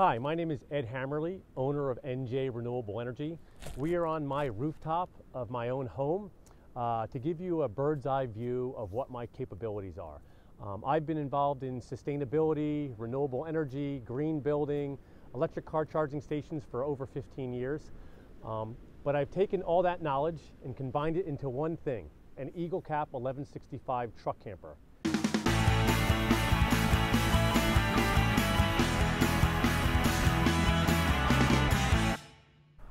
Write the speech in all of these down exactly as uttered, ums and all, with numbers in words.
Hi, my name is Ed Hammerly, owner of N J Renewable Energy. We are on my rooftop of my own home uh, to give you a bird's eye view of what my capabilities are. Um, I've been involved in sustainability, renewable energy, green building, electric car charging stations for over fifteen years. Um, but I've taken all that knowledge and combined it into one thing, an Eagle Cap eleven sixty-five truck camper.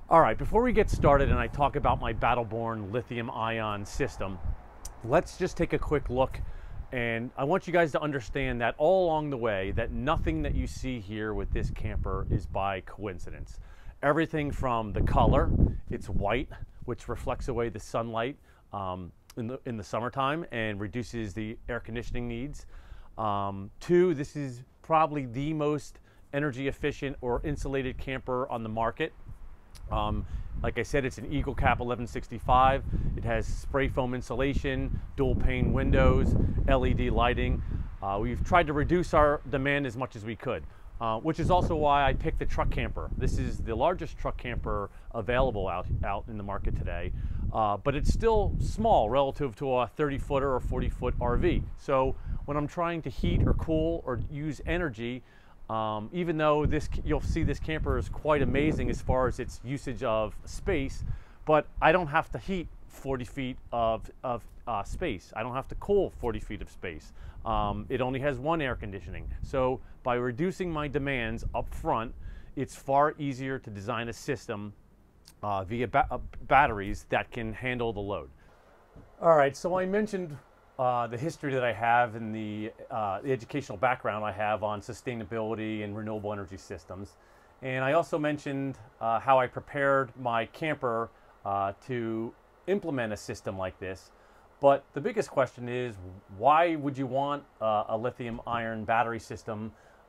All right, before we get started and I talk about my Battle Born Lithium Ion system, let's just take a quick look. And I want you guys to understand that all along the way, that nothing that you see here with this camper is by coincidence. Everything from the color, it's white, which reflects away the sunlight um, in, the, in the summertime and reduces the air conditioning needs. Um, two, this is probably the most energy efficient or insulated camper on the market. Um, like I said, it's an Eagle Cap eleven sixty-five. It has spray foam insulation, dual pane windows, L E D lighting. Uh, we've tried to reduce our demand as much as we could, uh, which is also why I picked the truck camper. This is the largest truck camper available out, out in the market today, uh, but it's still small relative to a thirty footer or forty foot R V. So when I'm trying to heat or cool or use energy, Um, even though this, you'll see this camper is quite amazing as far as its usage of space, but I don't have to heat forty feet of, of uh, space. I don't have to cool forty feet of space. Um, it only has one air conditioning. So by reducing my demands up front, it's far easier to design a system uh, via ba uh, batteries that can handle the load. All right, so I mentioned Uh, the history that I have and the, uh, the educational background I have on sustainability and renewable energy systems. And I also mentioned uh, how I prepared my camper uh, to implement a system like this. But the biggest question is, why would you want uh, a lithium iron battery system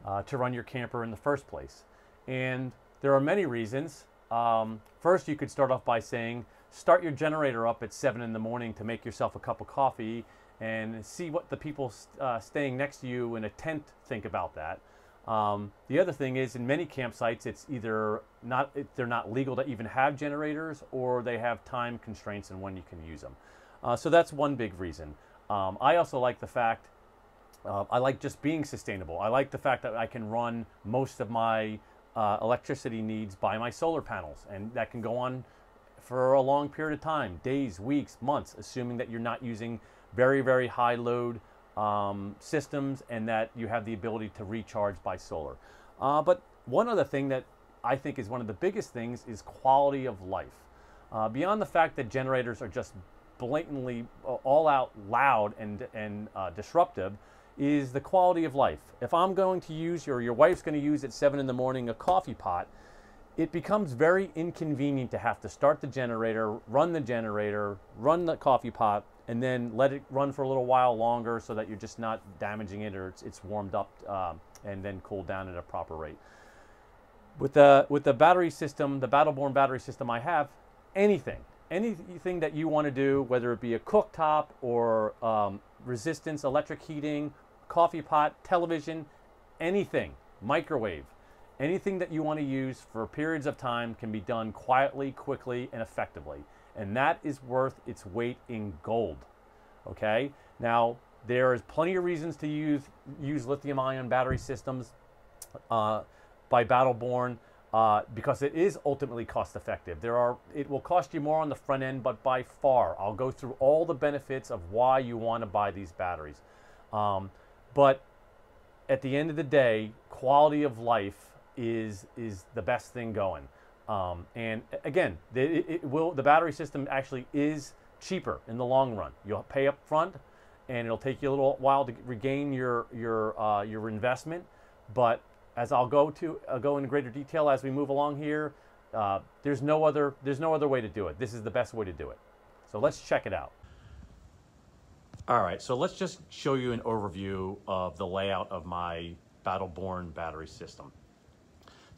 uh, to run your camper in the first place? And there are many reasons. Um, first, you could start off by saying, start your generator up at seven in the morning to make yourself a cup of coffee and see what the people uh, staying next to you in a tent think about that. Um, the other thing is, in many campsites, it's either not, they're not legal to even have generators, or they have time constraints and when you can use them. Uh, so that's one big reason. Um, I also like the fact, uh, I like just being sustainable. I like the fact that I can run most of my uh, electricity needs by my solar panels, and that can go on for a long period of time, days, weeks, months, assuming that you're not using very, very high load um, systems and that you have the ability to recharge by solar. Uh, but one other thing that I think is one of the biggest things is quality of life. Uh, beyond the fact that generators are just blatantly all out loud and, and uh, disruptive, is the quality of life. If I'm going to use, or your wife's going to use at seven in the morning, a coffee pot, it becomes very inconvenient to have to start the generator, run the generator, run the coffee pot, and then let it run for a little while longer so that you're just not damaging it, or it's, it's warmed up um, and then cooled down at a proper rate. With the, with the battery system, the Battle Born battery system I have, anything, anything that you want to do, whether it be a cooktop or um, resistance, electric heating, coffee pot, television, anything, microwave, anything that you want to use for periods of time can be done quietly, quickly, and effectively. And that is worth its weight in gold, okay? Now, there is plenty of reasons to use, use lithium-ion battery systems uh, by Battle Born uh, because it is ultimately cost-effective. There are, it will cost you more on the front end, but by far, I'll go through all the benefits of why you want to buy these batteries. Um, but at the end of the day, quality of life is, is the best thing going. Um, and again, it, it will, the battery system actually is cheaper in the long run. You'll pay up front and it'll take you a little while to regain your, your, uh, your investment. But as I'll go to, I'll go in greater detail as we move along here, uh, there's no other, there's no other way to do it. This is the best way to do it. So let's check it out. All right, so let's just show you an overview of the layout of my Battle Born battery system.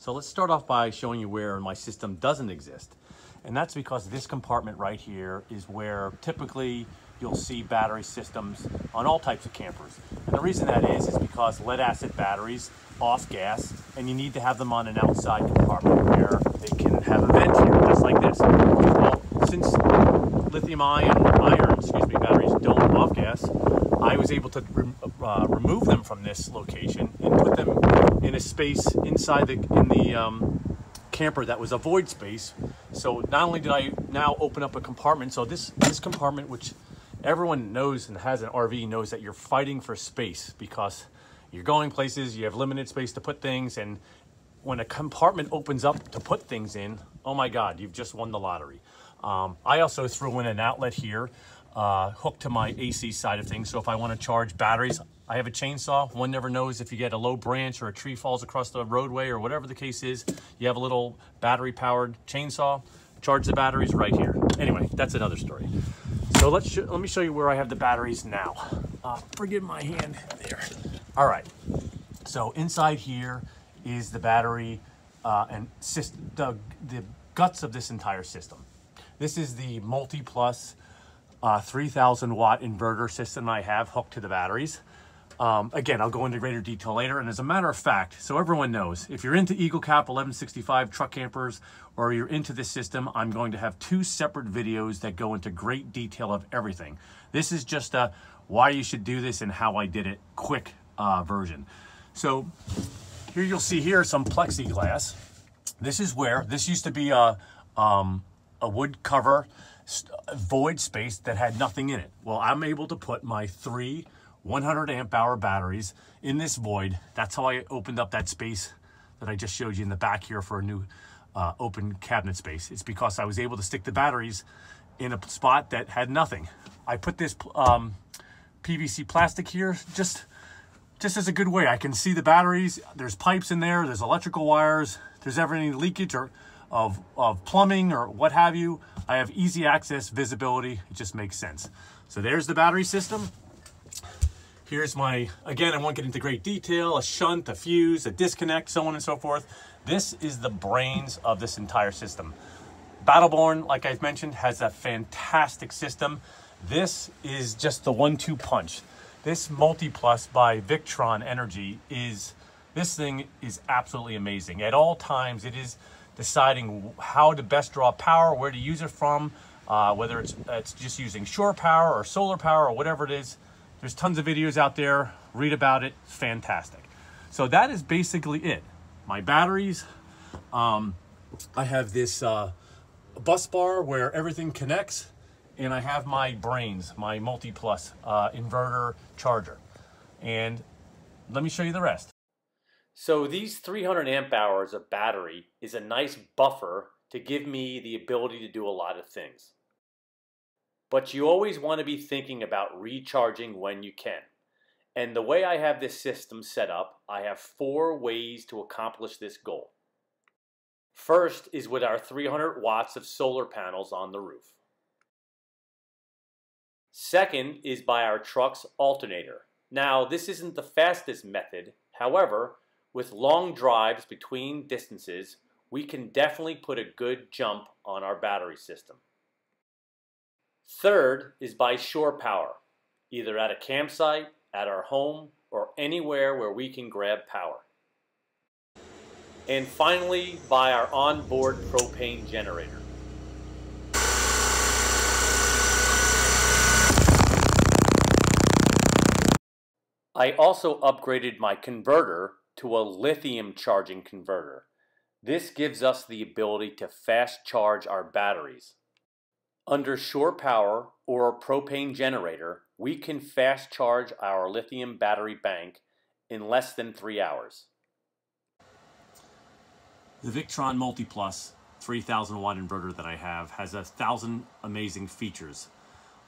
So let's start off by showing you where my system doesn't exist. And that's because this compartment right here is where typically you'll see battery systems on all types of campers. And the reason that is, is because lead-acid batteries off gas, and you need to have them on an outside compartment where they can have a vent here, just like this. Well, since lithium ion, iron, excuse me, batteries don't off gas, I was able to re uh, remove them from this location and put them in a space inside the, in the um, camper that was a void space. So not only did I now open up a compartment, so this, this compartment, which everyone knows and has an R V knows that you're fighting for space because you're going places, you have limited space to put things, and when a compartment opens up to put things in, oh my God, you've just won the lottery. Um, I also threw in an outlet here, uh, hooked to my A C side of things, so if I want to charge batteries, I have a chainsaw. One never knows if you get a low branch or a tree falls across the roadway or whatever the case is. You have a little battery-powered chainsaw, charge the batteries right here. Anyway, that's another story. So let's let me show you where I have the batteries now. Uh, forgive my hand there. All right, so inside here is the battery uh, and system, the, the guts of this entire system. This is the MultiPlus uh, three thousand watt inverter system I have hooked to the batteries. Um, again, I'll go into greater detail later. And as a matter of fact, so everyone knows, if you're into Eagle Cap eleven sixty-five truck campers or you're into this system, I'm going to have two separate videos that go into great detail of everything. This is just a why you should do this and how I did it quick uh, version. So here you'll see here some plexiglass. This is where this used to be a, um, a wood cover void space that had nothing in it. Well, I'm able to put my three one hundred amp hour batteries in this void. That's how I opened up that space that I just showed you in the back here for a new uh, open cabinet space. It's because I was able to stick the batteries in a spot that had nothing. I put this um, P V C plastic here just, just as a good way. I can see the batteries. There's pipes in there. There's electrical wires. There's ever any leakage or of, of plumbing or what have you. I have easy access, visibility. It just makes sense. So there's the battery system. Here's my, again, I won't get into great detail, a shunt, a fuse, a disconnect, so on and so forth. This is the brains of this entire system. Battle Born, like I've mentioned, has a fantastic system. This is just the one two punch. This MultiPlus by Victron Energy is, this thing is absolutely amazing. At all times, it is deciding how to best draw power, where to use it from, uh, whether it's, it's just using shore power or solar power or whatever it is. There's tons of videos out there, read about it, fantastic. So that is basically it. My batteries, um, I have this uh, bus bar where everything connects, and I have my brains, my MultiPlus uh, inverter charger. And let me show you the rest. So these three hundred amp hours of battery is a nice buffer to give me the ability to do a lot of things. But you always want to be thinking about recharging when you can. And the way I have this system set up, I have four ways to accomplish this goal. First is with our three hundred watts of solar panels on the roof. Second is by our truck's alternator. Now, this isn't the fastest method. However, with long drives between distances, we can definitely put a good jump on our battery system. Third is by shore power, either at a campsite, at our home, or anywhere where we can grab power. And finally, by our onboard propane generator. I also upgraded my converter to a lithium charging converter. This gives us the ability to fast charge our batteries. Under shore power or a propane generator, we can fast charge our lithium battery bank in less than three hours. The Victron MultiPlus three thousand watt inverter that I have has a thousand amazing features.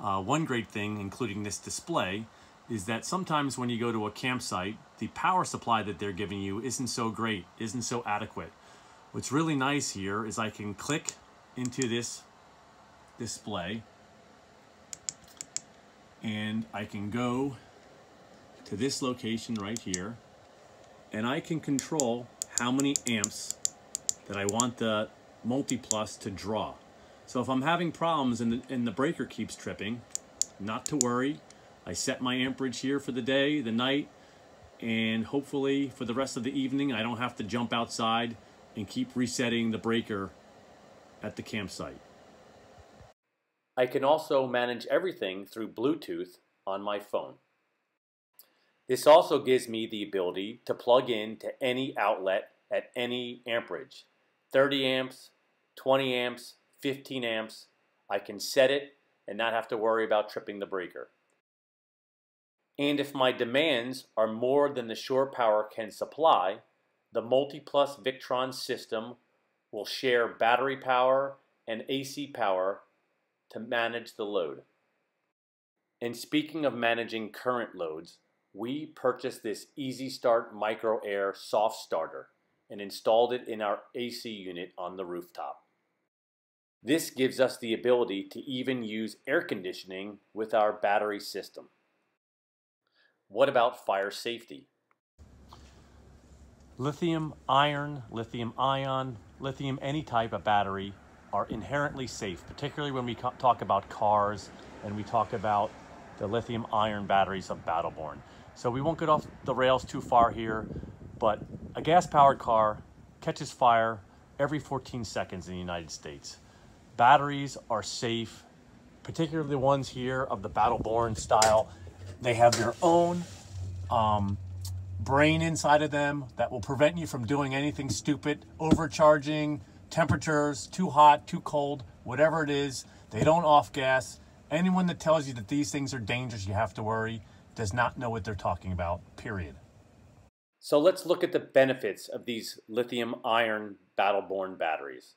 Uh, one great thing, including this display, is that sometimes when you go to a campsite, the power supply that they're giving you isn't so great, isn't so adequate. What's really nice here is I can click into this display and I can go to this location right here and I can control how many amps that I want the MultiPlus to draw. So if I'm having problems and the, and the breaker keeps tripping, not to worry. I set my amperage here for the day, the night, and hopefully for the rest of the evening I don't have to jump outside and keep resetting the breaker at the campsite. I can also manage everything through Bluetooth on my phone. This also gives me the ability to plug in to any outlet at any amperage. thirty amps, twenty amps, fifteen amps. I can set it and not have to worry about tripping the breaker. And if my demands are more than the shore power can supply, the MultiPlus Victron system will share battery power and A C power to manage the load. And speaking of managing current loads, we purchased this Easy Start Micro Air soft starter and installed it in our A C unit on the rooftop. This gives us the ability to even use air conditioning with our battery system. What about fire safety? Lithium iron, lithium ion, lithium any type of battery are inherently safe, particularly when we talk about cars and we talk about the lithium iron batteries of Battle Born. So we won't get off the rails too far here, but a gas-powered car catches fire every fourteen seconds in the United States. Batteries are safe, particularly the ones here of the Battle Born style. They have their own um, brain inside of them that will prevent you from doing anything stupid, overcharging, temperatures, too hot, too cold, whatever it is. They don't off-gas. Anyone that tells you that these things are dangerous, you have to worry, does not know what they're talking about, period. So let's look at the benefits of these lithium iron Battle Born batteries.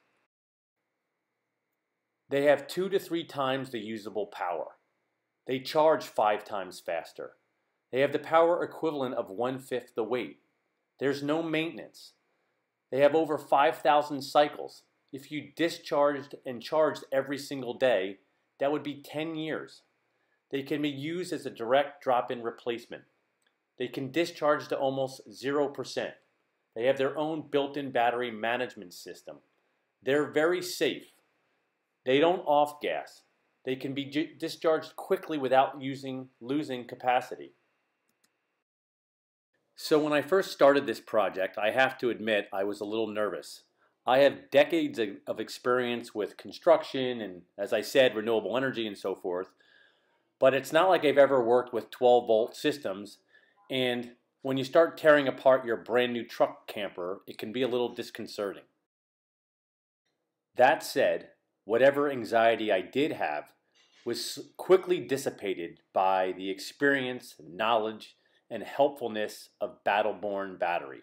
They have two to three times the usable power. They charge five times faster. They have the power equivalent of one-fifth the weight. There's no maintenance. They have over five thousand cycles. If you discharged and charged every single day, that would be ten years. They can be used as a direct drop-in replacement. They can discharge to almost zero percent. They have their own built-in battery management system. They're very safe. They don't off-gas. They can be discharged quickly without using, losing capacity. So when I first started this project, I have to admit I was a little nervous. I have decades of experience with construction and, as I said, renewable energy and so forth, but it's not like I've ever worked with twelve volt systems, and when you start tearing apart your brand new truck camper, it can be a little disconcerting. That said, whatever anxiety I did have was quickly dissipated by the experience, knowledge, and helpfulness of Battle Born Battery.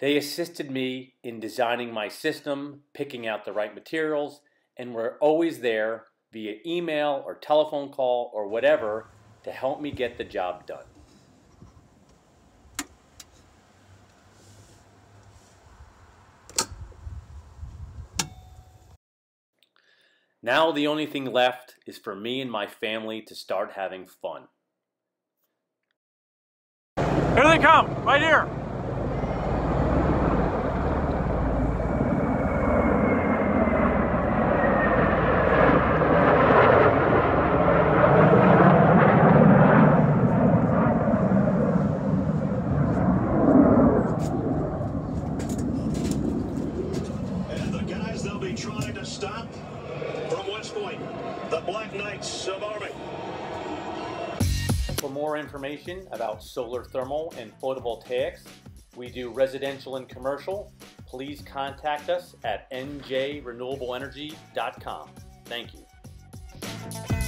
They assisted me in designing my system, picking out the right materials, and were always there via email or telephone call or whatever to help me get the job done. Now the only thing left is for me and my family to start having fun. Here they come, right here. And the guys they'll be trying to stop from West Point, the Black Knights of Army. For more information about solar thermal and photovoltaics, we do residential and commercial. Please contact us at N J renewable energy dot com. Thank you.